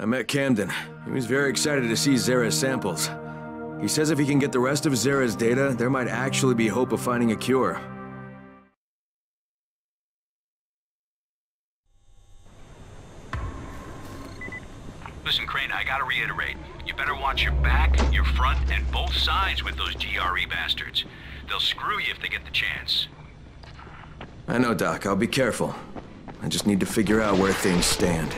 I met Camden. He was very excited to see Zara's samples. He says if he can get the rest of Zara's data, there might actually be hope of finding a cure. Listen, Crane, I gotta reiterate. You better watch your back, your front, and both sides with those GRE bastards. They'll screw you if they get the chance. I know, Doc. I'll be careful. I just need to figure out where things stand.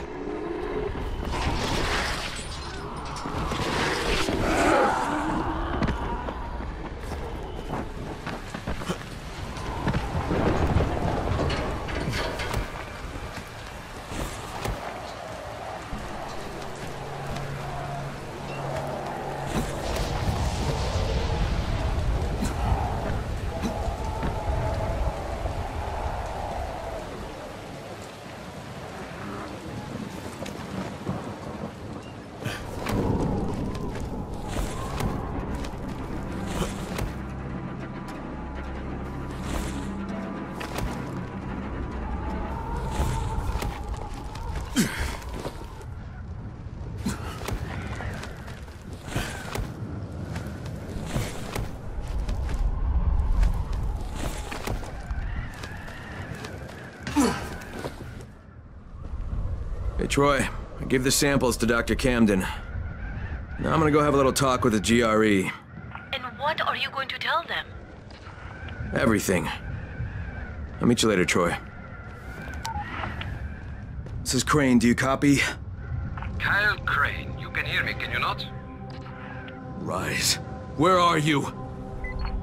Troy, I give the samples to Dr. Camden. Now I'm gonna go have a little talk with the GRE. And what are you going to tell them? Everything. I'll meet you later, Troy. This is Crane, do you copy? Kyle Crane, you can hear me, can you not? Rais, where are you?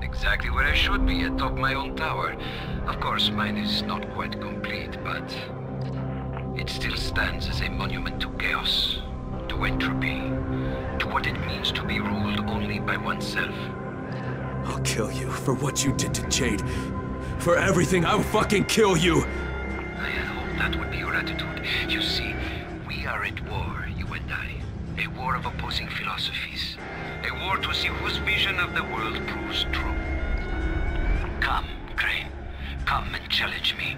Exactly where I should be, atop my own tower. Of course, mine is not quite complete, but... it still stands as a monument to chaos, to entropy, to what it means to be ruled only by oneself. I'll kill you for what you did to Jade. For everything, I'll fucking kill you! I had hoped that would be your attitude. You see, we are at war, you and I. A war of opposing philosophies. A war to see whose vision of the world proves true. Come, Crane. Come and challenge me.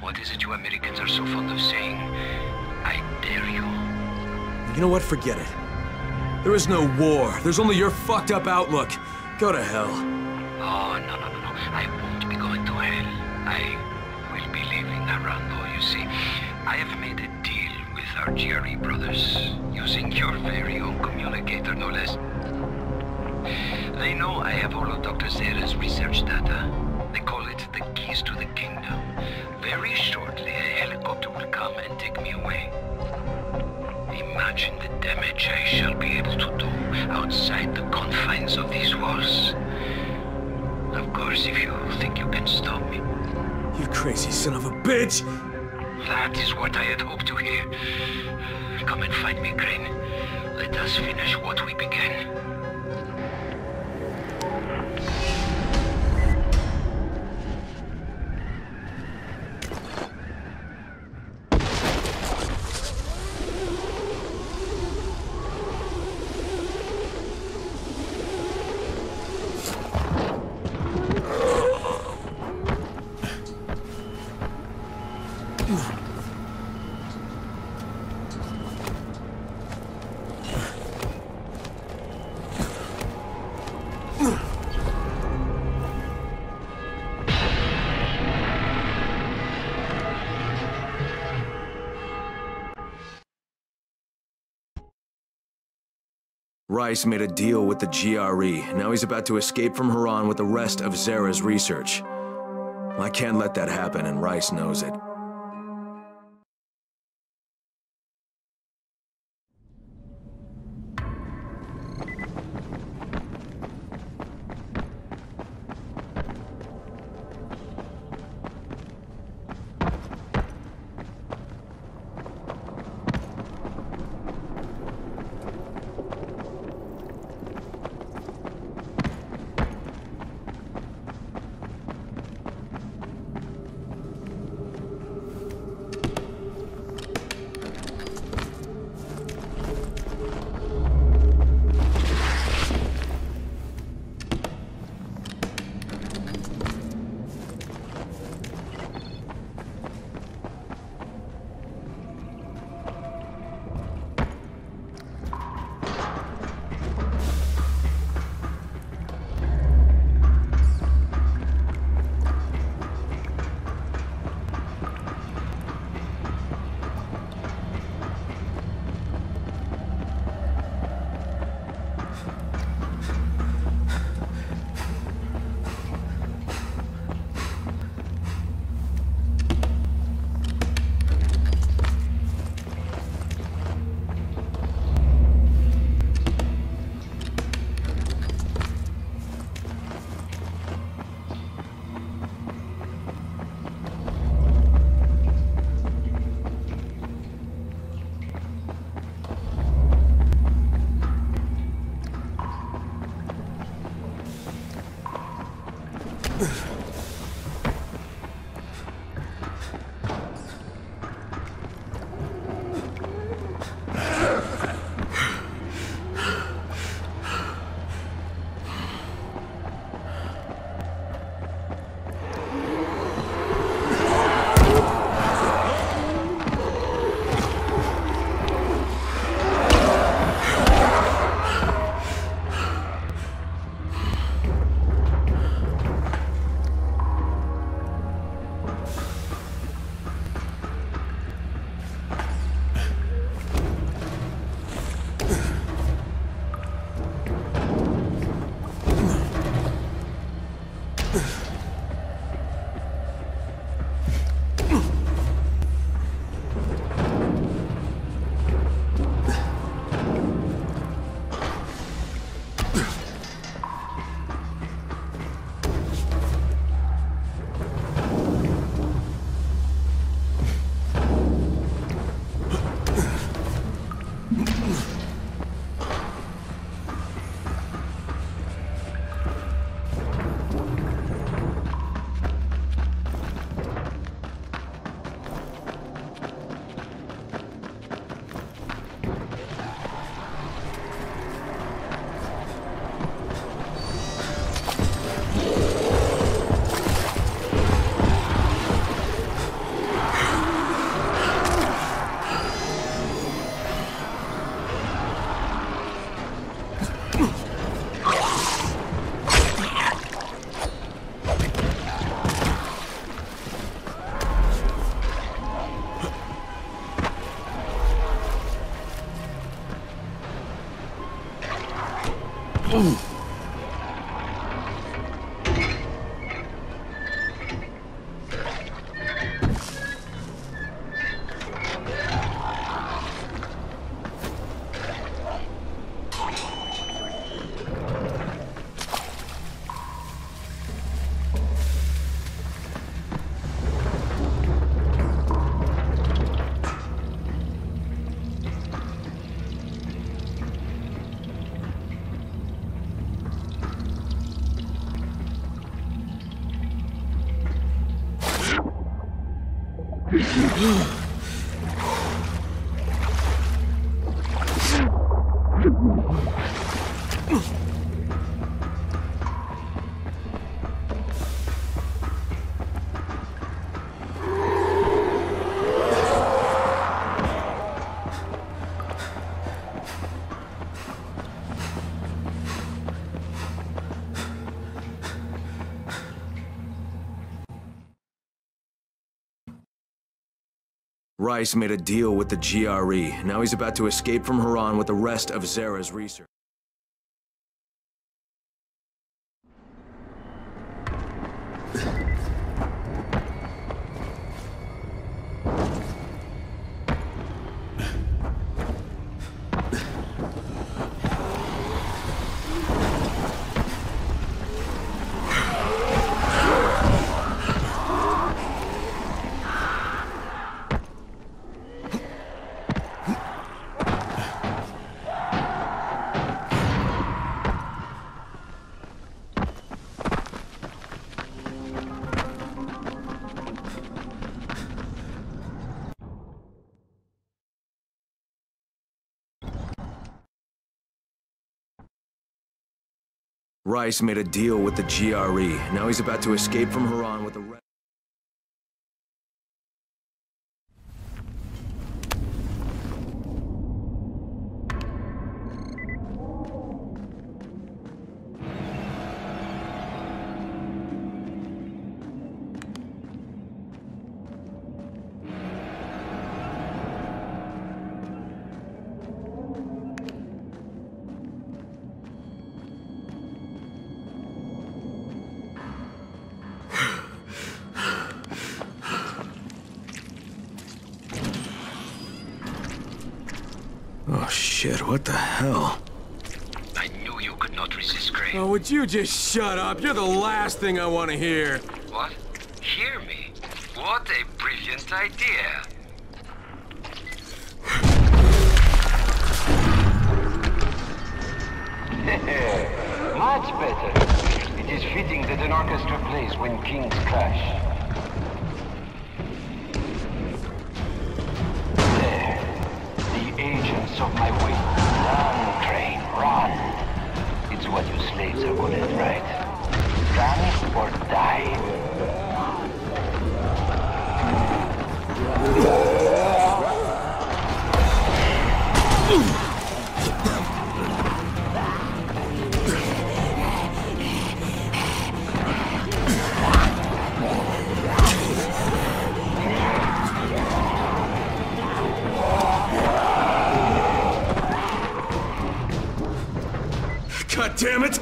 What is it you Americans are so fond of saying? I dare you. You know what? Forget it. There is no war. There's only your fucked up outlook. Go to hell. Oh, no, no, no, no. I won't be going to hell. I will be leaving Harran, though, you see. I have made a deal with our GRE brothers, using your very own communicator, no less. They know I have all of Dr. Zara's research data. They call it the keys to the kingdom. Very shortly, a helicopter will come and take me away. Imagine the damage I shall be able to do outside the confines of these walls. Of course, if you think you can stop me. You crazy son of a bitch! That is what I had hoped to hear. Come and find me, Crane. Let us finish what we began. Rais made a deal with the GRE. Now he's about to escape from Harran with the rest of Zara's research. I can't let that happen, and Rais knows it. Rais made a deal with the GRE. Now he's about to escape from Harran with the rest of Zara's research. Rais made a deal with the GRE. Now he's about to escape from Harran with the rest. What the hell? I knew you could not resist, Crane. Oh, would you just shut up? You're the last thing I want to hear. What? Hear me? What a brilliant idea. Much better. It is fitting that an orchestra plays when kings clash. Of my way. Run, Crane, run. It's what you slaves are good at, right? Run or die. God damn it!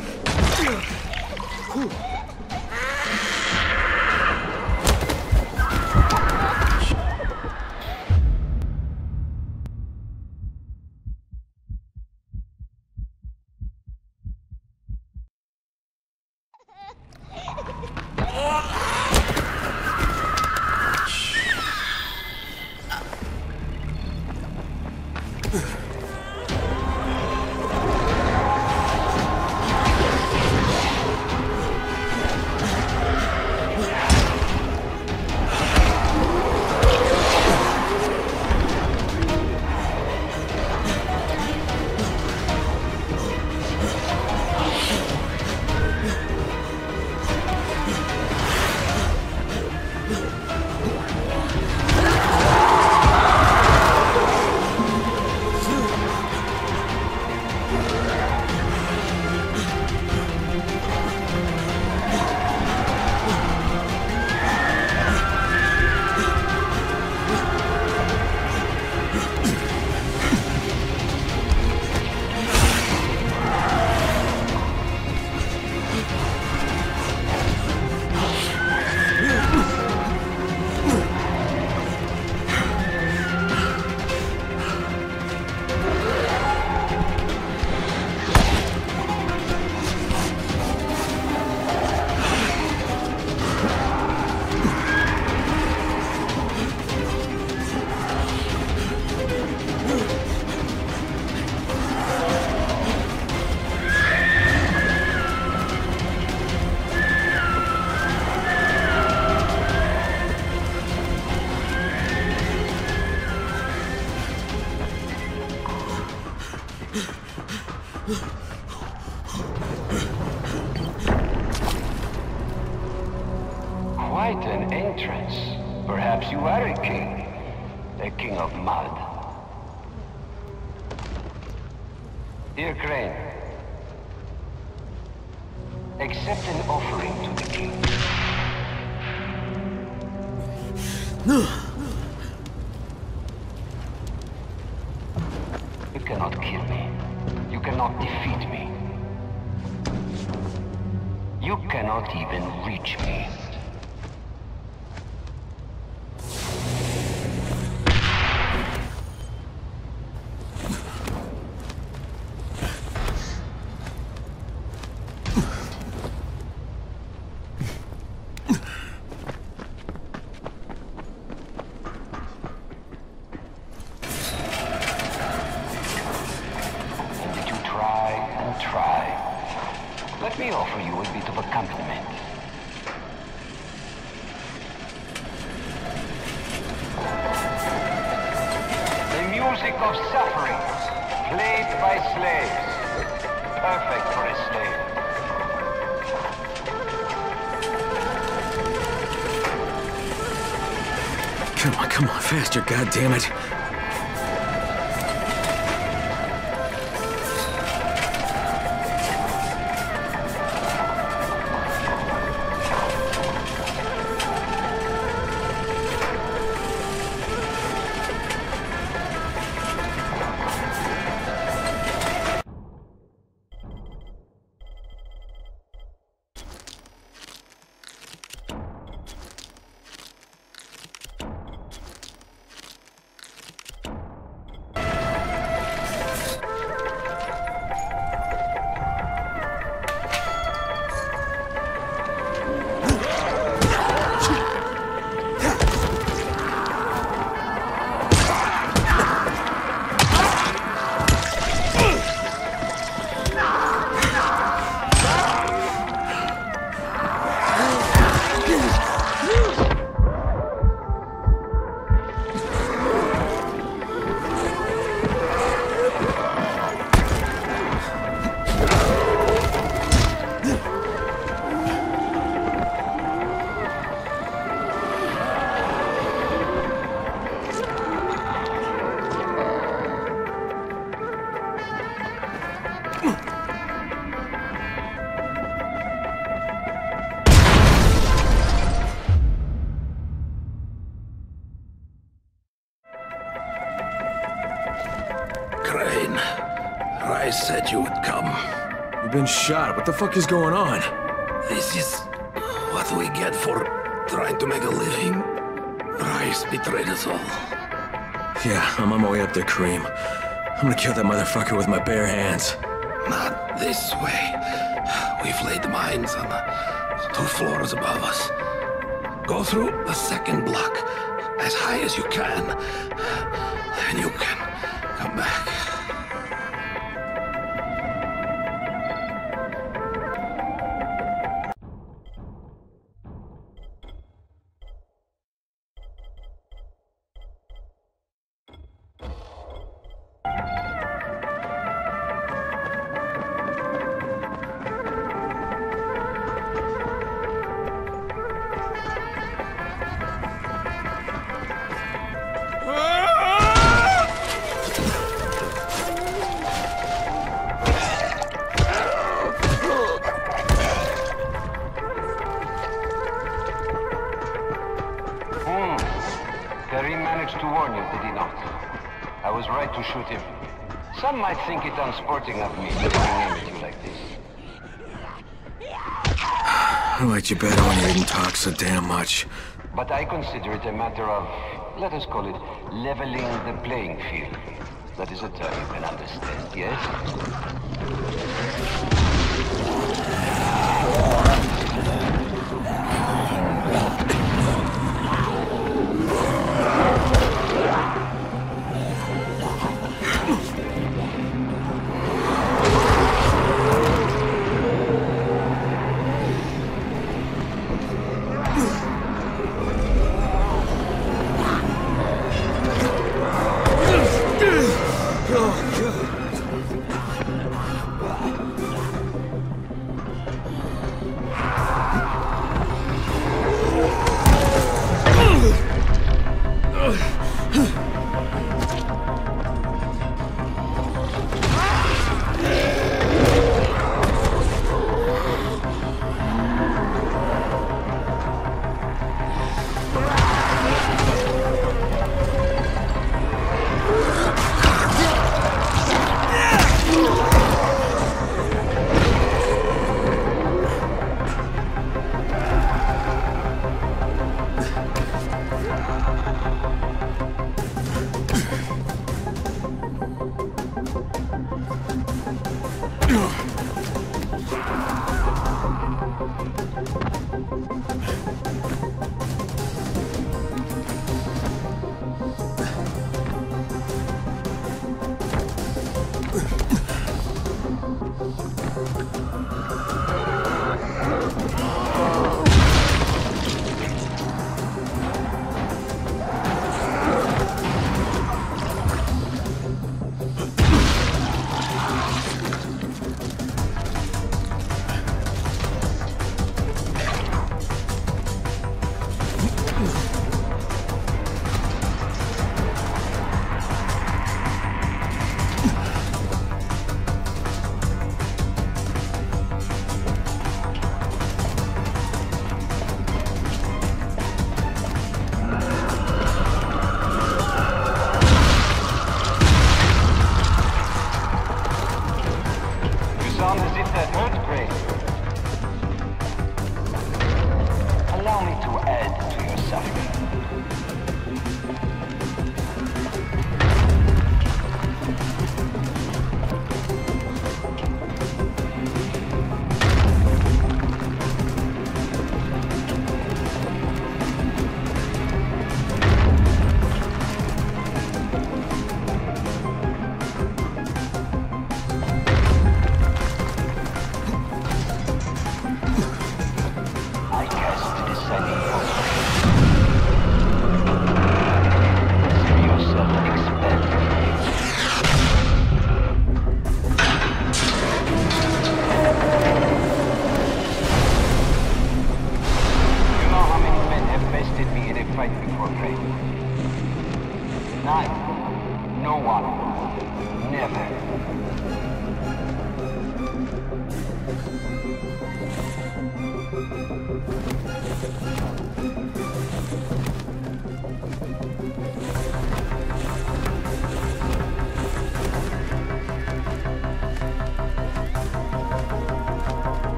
Quite an entrance. Perhaps you are a king. A king of mud. Dear Crane, accept an offering to the king. No! You cannot kill me. You cannot defeat me. You cannot even reach me. God damn it. Rais said you would come. You've been shot. What the fuck is going on? This is what we get for trying to make a living. Rais betrayed us all. Yeah, I'm on my way up there, Kareem. I'm gonna kill that motherfucker with my bare hands. Not this way. We've laid mines on the 2 floors above us. Go through the 2nd block as high as you can, and you can come back. Unsporting of me, looking at you like this. I liked you better when you didn't talk so damn much. But I consider it a matter of, let us call it, leveling the playing field. That is a term you can understand, yes? together.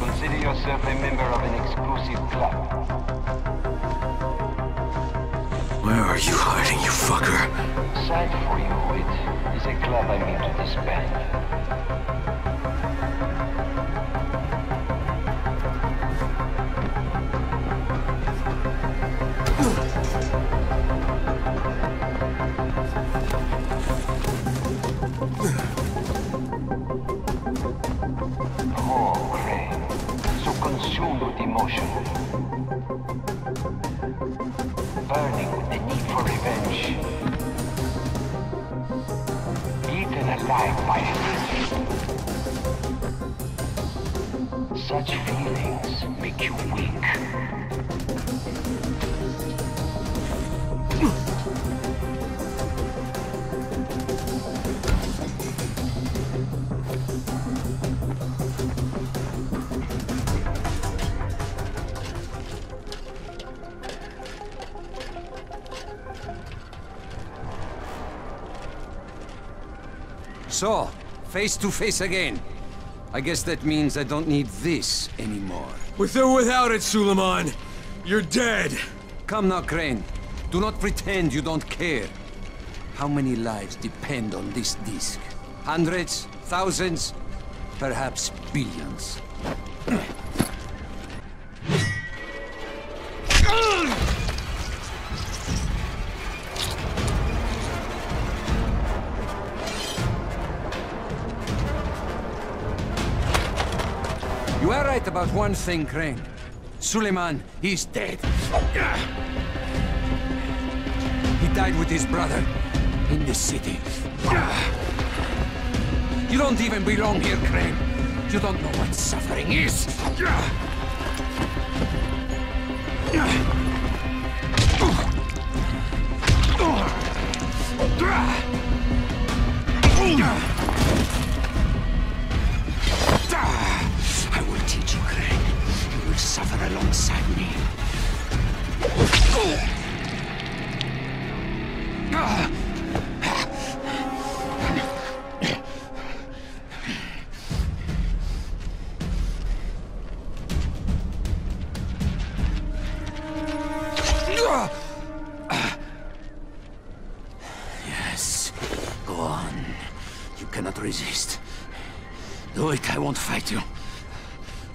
Consider yourself a member of an exclusive club. Where are you hiding, you fucker? Sad for you, it is a club I mean to disband. Oh, Crane, so consumed with emotion. Burning with the need for revenge. Eaten alive by hatred. Such feelings make you weak. So, face to face again. I guess that means I don't need this anymore. With or without it, Suleiman, you're dead. Come now, Crane. Do not pretend you don't care. How many lives depend on this disc? Hundreds? Thousands? Perhaps billions. You are right about one thing, Crane. Suleiman, he's dead. He died with his brother in the city. You don't even belong here, Crane. You don't know what suffering is. Suffer alongside me. Yes, go on. You cannot resist. Do it, I won't fight you.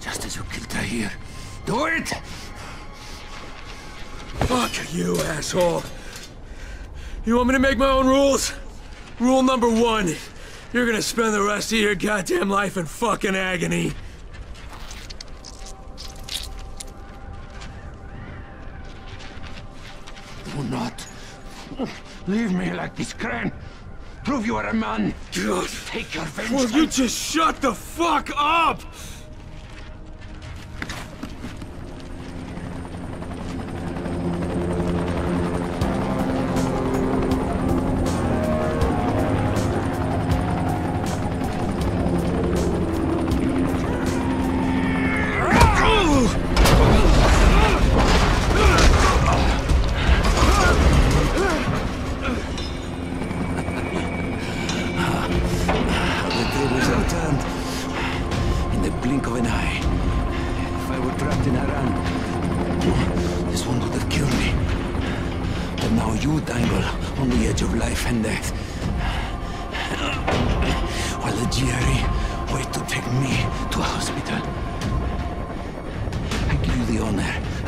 Just as you killed Tahir. Do it! Fuck you, asshole. You want me to make my own rules? Rule number one, you're gonna spend the rest of your goddamn life in fucking agony. Do not leave me like this, Crane. Prove you are a man. God. Take your vengeance. Will you just shut the fuck up?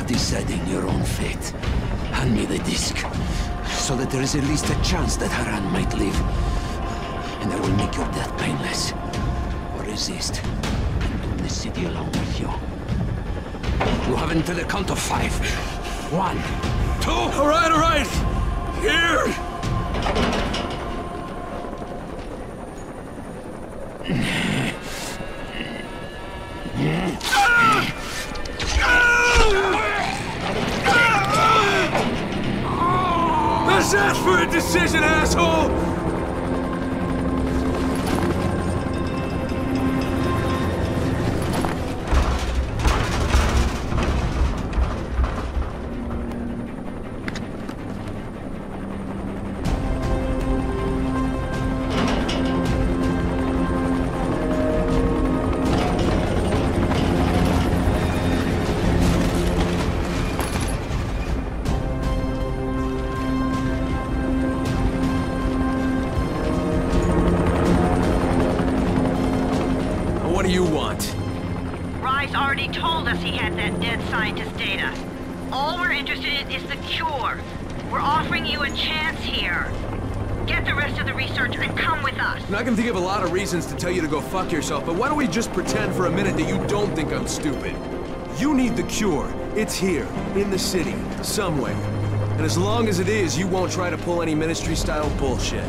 Deciding your own fate. Hand me the disc, so that there is at least a chance that Harran might live. And I will make your death painless. Or resist, and doom the city along with you. You have until the count of 5. 1, 2... Alright, alright! Here! Shit! much for the decision, asshole! To tell you to go fuck yourself, but why don't we just pretend for a minute that you don't think I'm stupid? You need the cure. It's here, in the city, somewhere. And as long as it is, you won't try to pull any ministry-style bullshit.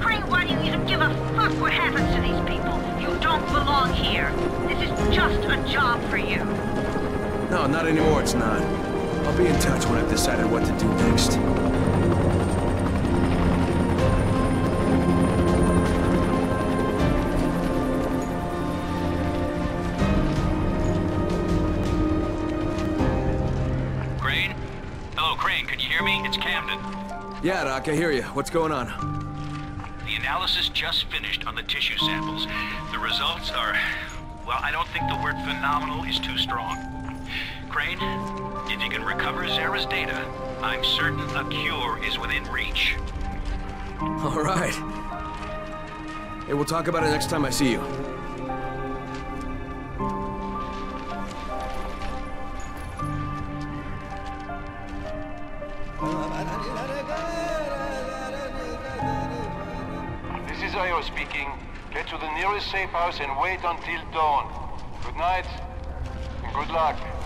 Crane, why do you even give a fuck what happens to these people? You don't belong here. This is just a job for you. No, not anymore, it's not. I'll be in touch when I've decided what to do next. Yeah, Doc, I hear you. What's going on? The analysis just finished on the tissue samples. The results are... well, I don't think the word phenomenal is too strong. Crane, if you can recover Zara's data, I'm certain a cure is within reach. All right. Hey, we'll talk about it next time I see you. Safe house and wait until dawn. Good night, and good luck.